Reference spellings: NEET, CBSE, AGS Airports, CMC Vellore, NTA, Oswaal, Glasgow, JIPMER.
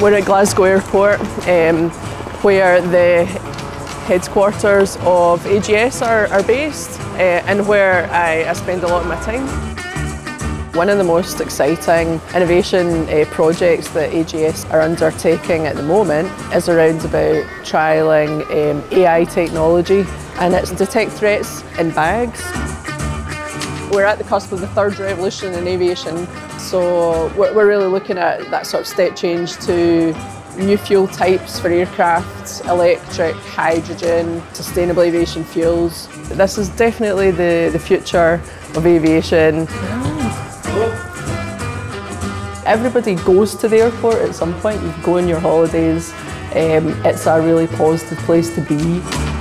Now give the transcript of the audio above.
We're at Glasgow Airport, where the headquarters of AGS are based, and where I spend a lot of my time. One of the most exciting innovation projects that AGS are undertaking at the moment is around about trialling AI technology, and it's detect threats in bags. We're at the cusp of the third revolution in aviation, so we're really looking at that sort of step change to new fuel types for aircraft: electric, hydrogen, sustainable aviation fuels. This is definitely the future of aviation. Everybody goes to the airport at some point. You go on your holidays. It's a really positive place to be.